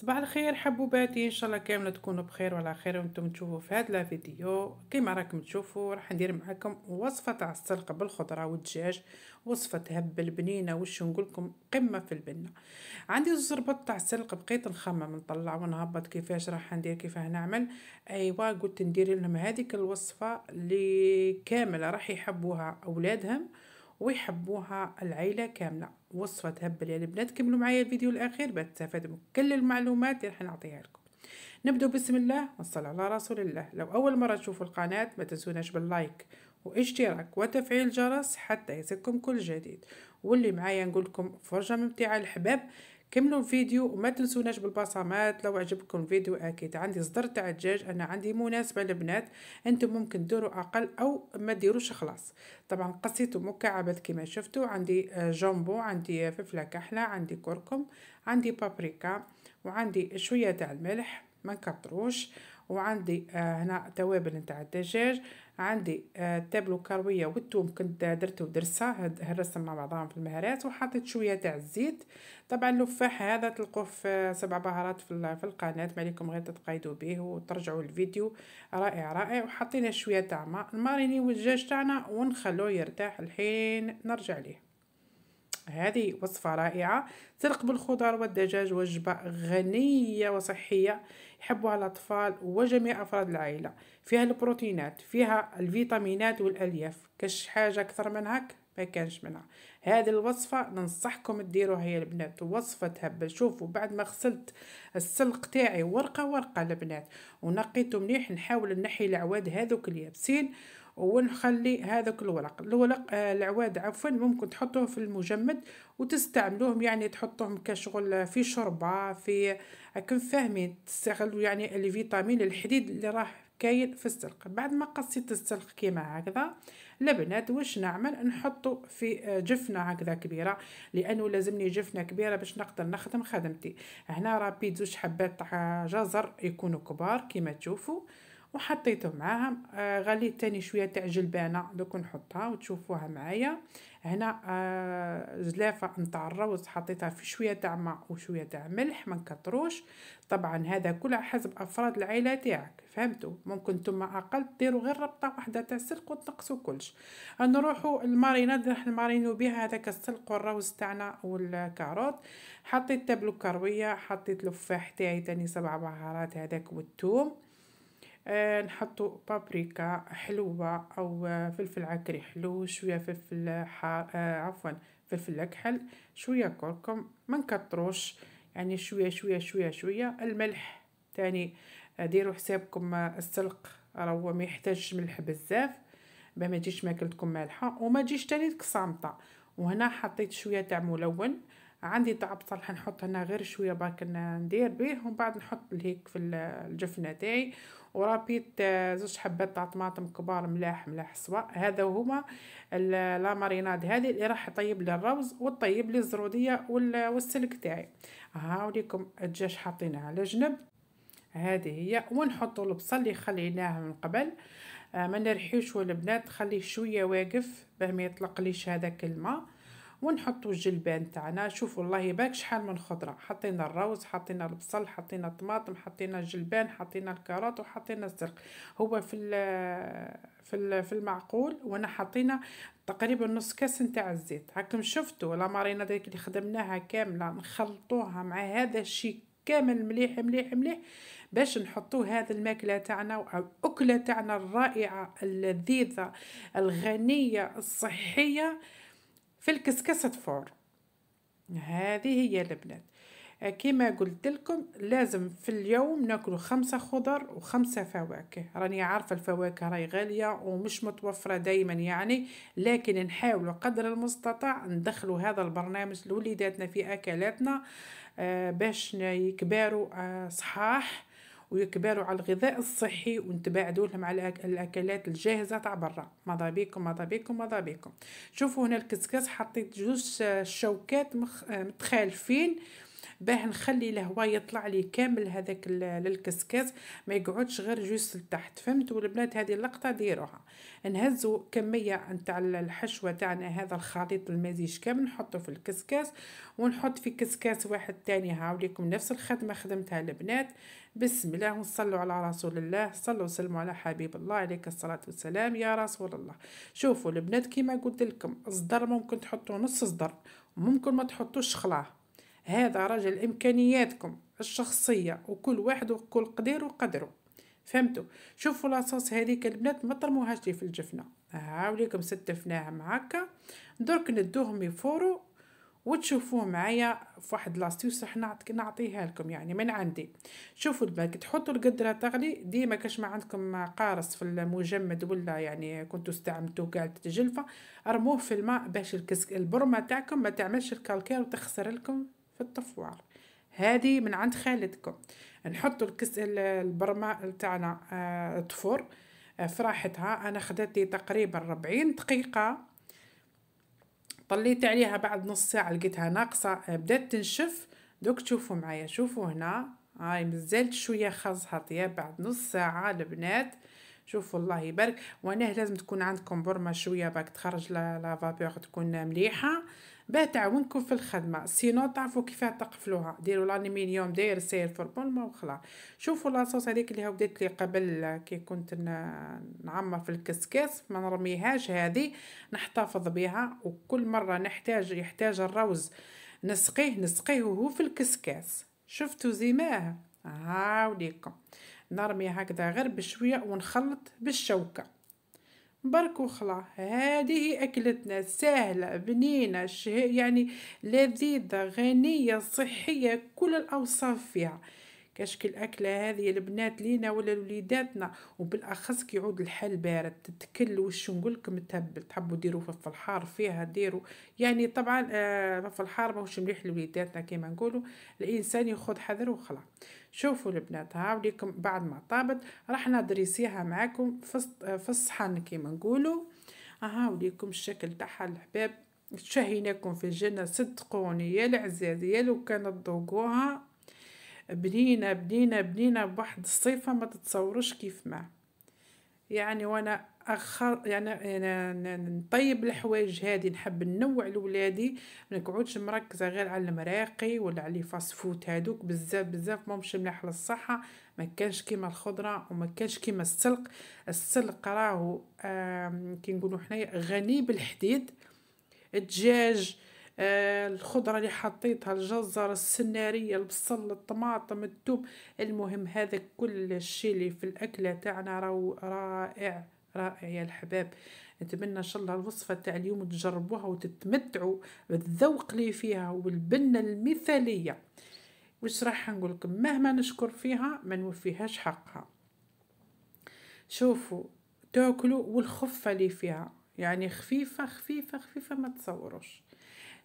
صباح الخير حبوباتي، ان شاء الله كامله تكونوا بخير وعلى خير. وانتم تشوفوا في هذا الفيديو كيما راكم تشوفوا راح ندير معكم وصفه تاع السلقه بالخضره والدجاج، وصفه هبل بنينه واش نقول لكم قمه في البنه. عندي الزربط تاع السلق بقيت نخمم نطلع ونهبط كيفاش راح ندير كيفاه نعمل. ايوا قلت ندير لهم هذيك الوصفه اللي كامله راح يحبوها اولادهم ويحبوها العيله كامله، وصفه هبل يا البنات. كملوا معايا الفيديو الاخير باش تستفادوا كل المعلومات اللي راح نعطيها لكم. نبداو بسم الله ونصلي على رسول الله. لو اول مره تشوفوا القناه ما تنسوناش باللايك واشتراك وتفعيل الجرس حتى يصلكم كل جديد، واللي معايا نقول لكم فرجه ممتعه الحباب. كملوا الفيديو وما تنسوناش بالبصمات لو عجبكم الفيديو. اكيد عندي صدر تاع دجاج، انا عندي مناسبه البنات، انتم ممكن ديروا اقل او ما ديروش خلاص. طبعا قصيته مكعبات كما شفتوا، عندي جامبو، عندي فلفله كحله، عندي كركم، عندي بابريكا، وعندي شويه تاع الملح ما نكتروش، وعندي هنا توابل نتاع الدجاج، عندي التابلو كرويه والثوم كنت درتو درسه هرسهم مع بعضهم في المهارات، وحطيت شويه تاع الزيت. طبعا اللفاح هذا تلقوه في 7 بهارات في القناه، ما عليكم غير تتقيدوا به وترجعوا الفيديو، رائع رائع. وحطينا شويه تاع ماء الماريني والدجاج تاعنا ونخلوه يرتاح الحين نرجع ليه. هذه وصفة رائعة، سلق بالخضار والدجاج، وجبة غنية وصحية يحبوها الأطفال وجميع أفراد العائلة، فيها البروتينات، فيها الفيتامينات والألياف، كاش حاجة أكثر من هاك ما كانش منها. هذه الوصفة ننصحكم تديروها يا البنات، وصفة تهبل. شوفوا بعد ما غسلت السلق تاعي ورقة ورقة البنات ونقيته مليح، نحاول نحي العواد هذوك اليابسين ونخلي هذاك الورق العواد عفوا. ممكن تحطوه في المجمد وتستعملوهم، يعني تحطوهم كشغل في شوربه، في راكم فاهمين، تستغلوا يعني الفيتامين الحديد اللي راه كاين في السلق. بعد ما قصيت السلق كيما هكذا البنات واش نعمل، نحطو في جفنه هكذا كبيره، لانه لازمني جفنه كبيره باش نقدر نخدم خدمتي. هنا راه بيت 2 حبات تاع جزر يكونوا كبار كيما تشوفوا، وحطيته معاهم. غليت تاني شويه تاع جلبانه دوك نحطها وتشوفوها معايا. هنا زلافه نتاع الروز حطيتها في شويه تاع ماء وشويه تاع ملح ما نكتروش. طبعا هذا كله حسب افراد العائله تاعك، فهمتوا؟ ممكن نتوما اقل ديروا غير ربطه واحده تاع سلق وتنقصوا كلش. نروحوا المارينات راح نمارينو بها هذاك السلق والروز تاعنا والكاروت. حطيت تابلو كرويه، حطيت الفاح تاعي تاني 7 بهارات هذاك والثوم، نحطوا بابريكا حلوه او فلفل عكري حلو، شويه فلفل فلفل اكحل، شويه كركم ما نكتروش، يعني شويه شويه شويه شويه. الملح تاني ديروا حسابكم، السلق راهو ما يحتاجش ملح بزاف باه ما تجيش ماكلتكم مالحه وما تجيش تاني كصامطه. وهنا حطيت شويه تاع ملون، عندي تاع بصلح نحط هنا غير شويه برك ندير به، ومن بعد نحط لهيك في الجفنه تاعي. ورابيت 2 حبات تاع طماطم كبار ملاح صوا. هذا هما لا ماريناد هذه اللي راح طيب لي الروز وطيب لي الزروديه والسلك تاعي. هاوليكم الدجاج حاطينه على جنب، هذه هي. ونحطوا البصل اللي خليناه من قبل، ما نرحيوش البنات، خليه شويه واقف باه ما يطلق ليش هذاك الماء. ونحطوا الجلبان تاعنا، شوفوا الله باك شحال من خضره، حطينا الروز، حطينا البصل، حطينا الطماطم، حطينا الجلبان، حطينا الكاروت، وحطينا السلق، هو في المعقول. وانا حطينا تقريبا نص كاس نتاع الزيت. هاكم شفتوا لا مارينا ديك اللي خدمناها كامله نخلطوها مع هذا الشيء كامل مليح مليح مليح باش نحطوا هذا الماكله تاعنا والاكله تاعنا الرائعه اللذيذه الغنيه الصحيه في الكسكسة فور. هذه هي البنات كما قلت لكم، لازم في اليوم ناكلوا 5 خضر و5 فواكه. راني عارفه الفواكه راهي غاليه ومش متوفره دائما يعني، لكن نحاولوا قدر المستطاع ندخلوا هذا البرنامج لوليداتنا في اكلاتنا باش يكبروا صحاح ويكبروا على الغذاء الصحي، ونتباعدوا لهم على الاكلات الجاهزه تاع برا. ماذا بيكم ماذا بيكم ماذا بيكم. شوفوا هنا الكسكس حطيت 2 شوكات متخالفين، باه نخلي الهواء يطلع لي كامل هذاك للكسكاس، ما يقعدش غير جوست لتحت. فهمتوا البنات؟ هذه اللقطه ديروها. نهزوا كميه نتاع الحشوه تاعنا، هذا الخليط المزيج كامل نحطه في الكسكاس، ونحط في كسكاس واحد تاني. هاوليكم نفس الخدمه خدمتها البنات. بسم الله، ونصلوا على رسول الله، صلوا وسلموا على حبيب الله، عليك الصلاه والسلام يا رسول الله. شوفوا البنات كيما قلت لكم، صدر ممكن تحطوا نص صدر، ممكن ما تحطوش خلاه، هذا رجل امكانياتكم الشخصيه، وكل واحد وكل قدير وقدره. فهمتوا؟ شوفوا لاصوص هذيك البنات ما ترموهاش لي في الجفنه، هاوليكم ستفناهم هكا، درك ندوهم يفوروا، وتشوفوه معايا في واحد لاستيوس راح نعطيها لكم يعني من عندي. شوفوا البنات، تحطوا القدره تغلي ديما، كاش ما عندكم قارص في المجمد ولا يعني كنتوا استعملتوا كاع الجلفه، ارموه في الماء باش البرمه تاعكم ما تعملش الكالكير وتخسر لكم في الطفوار. هذه من عند خالتكم. نحطوا البرمه تاعنا تفور فراحتها. انا خدت لي تقريبا 40 دقيقه، طليت عليها بعد نص ساعه لقيتها ناقصه، بدات تنشف. دوك تشوفوا معايا، شوفوا هنا هاي مازالت شويه خاصها طياب بعد نص ساعه البنات. شوفوا الله يبارك. وانا لازم تكون عندكم برمه شويه باك تخرج لا فابور تكون مليحه باه تعاونكم في الخدمه، سينو تعرفوا كيفاه تقفلوها. ديروا لالمنيوم داير سير فوربولما وخلاص. شوفوا لاصوص هذيك اللي بدات لي قبل كي كنت نعمر في الكسكاس، ما نرميهاش، هذه نحتفظ بها، وكل مره يحتاج الروز نسقيه وهو في الكسكاس. شفتوا زيماه؟ هاوليكم نرمي هكذا غير بشويه ونخلط بالشوكه برك وخلاص. هذه اكلتنا سهله بنينه يعني لذيذه غنيه صحيه، كل الاوصاف فيها. كشكل الاكله هذه البنات لينا ولا لوليداتنا، وبالاخص كيعود الحل بارد تتكل. واش نقول لكم، تهبل تحبوا ديروا فلفل حار فيها ديروا، يعني طبعا فلفل حار ماهوش مليح لوليداتنا كيما نقولوا، الانسان ياخذ حذر وخلاص. شوفوا البنات هاوليكم بعد ما طابت راح ندريسيها معاكم في الصحن كيما نقولوا. هاوليكم الشكل تاعها الحباب. شهيناكم في الجنه، صدقوني يا العزاز، يا لو كان تذوقوها بنينه بنينه بنينه بواحد الصيفه ما تتصوروش كيف ما يعني. وانا يعني نطيب الحوايج هذه، نحب ننوع لولادي، ما نقعدش مركزه غير على المراقي ولا على فاست فود، هذوك بزاف بزاف ماهمش مليح للصحه. ما كانش كيما الخضره وما كانش كيما السلق. السلق راهو كي نقولوا حنايا غني بالحديد، الدجاج، الخضره اللي حطيتها، الجزر، السناريه، البصل، الطماطم، الثوم. المهم هذا كل الشيء اللي في الاكله تاعنا راهو رائع رائع يا الحباب. نتمنى ان شاء الله الوصفه تاع اليوم تجربوها وتتمتعوا بالذوق اللي فيها والبنه المثاليه. واش راح نقول لكم، مهما نشكر فيها ما نوفيهاش حقها. شوفوا تاكلوا، والخفه اللي فيها يعني خفيفه خفيفه خفيفه ما تصوروش.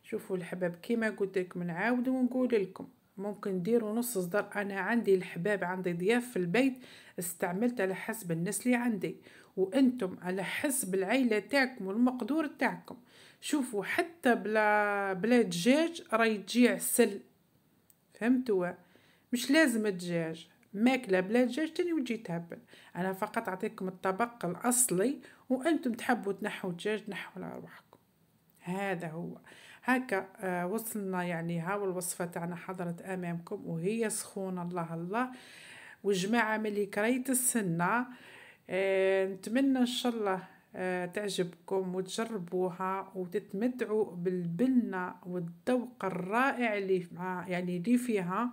شوفوا الحباب كيما قلت لكم، نعاود ونقول لكم ممكن ديروا نص صدر. انا عندي الحباب، عندي ضياف في البيت، استعملت على حسب الناس اللي عندي، وانتم على حسب العيله تاعكم والمقدور تاعكم. شوفوا حتى بلا دجاج راهي تجي عسل. فهمتوا؟ مش لازم دجاج، ماكله بلا دجاج تاني وتجي تهبل. انا فقط اعطيكم الطبق الاصلي، وانتم تحبوا تنحوا دجاج نحوا لارواحكم. هذا هو هكا وصلنا يعني. هاو الوصفه تاعنا حضرت امامكم وهي سخونه الله الله. وجماعه ملي كريت السنه، نتمنى ان شاء الله تعجبكم وتجربوها وتتمتعوا بالبنه والذوق الرائع اللي يعني اللي فيها.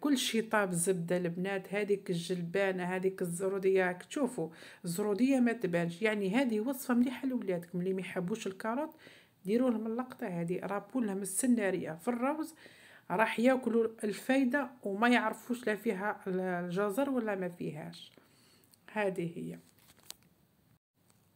كل شيء طاب زبده البنات. هذيك الجلبانه، هذيك الزروديه، تشوفوا الزروديه ما تبانش يعني. هذه وصفه مليحه لولادكم اللي ما يحبوش الكاروت، ديروا لهم اللقطه هذه، رابوا لهم السناريه في الروز، راح ياكلوا الفايده وما يعرفوش لا فيها الجزر ولا ما فيهاش. هذه هي.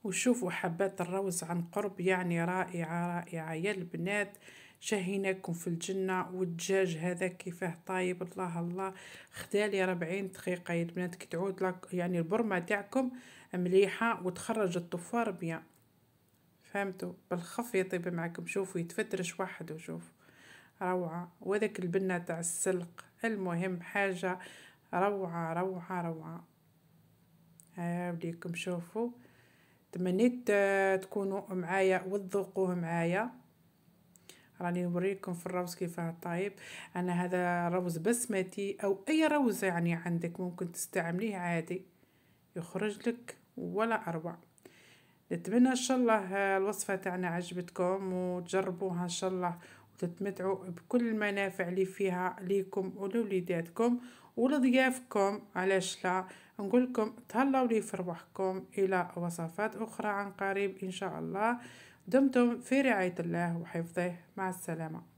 وشوفوا حبات الروز عن قرب يعني رائعه رائعه يا البنات. شهيناكم في الجنه. والدجاج هذا كيفاه طايب الله الله، خدالي 40 دقيقه يا البنات. كي تعود لك يعني البرمه تاعكم مليحه وتخرج الطفار بيان. فهمتوا؟ بالخف يطيب معكم. شوفوا يتفترش وحده. شوف روعة، وذاك البنة تاع السلق. المهم حاجة روعة روعة روعة. ها وليكم شوفوا، تمنيت تكونوا معايا وتذوقوه معايا. راني نوريكم في الروز كيفاه طايب. انا هذا روز بسمتي او اي روز يعني عندك ممكن تستعمليه عادي، يخرج لك ولا اروع. نتمنى ان شاء الله الوصفه تاعنا عجبتكم وتجربوها ان شاء الله، وتتمتعوا بكل المنافع اللي فيها ليكم ولوليداتكم ولضيافكم. علاش لا، نقول لكم تهلاو لي في رواحكم. الى وصفات اخرى عن قريب ان شاء الله. دمتم في رعاية الله وحفظه، مع السلامة.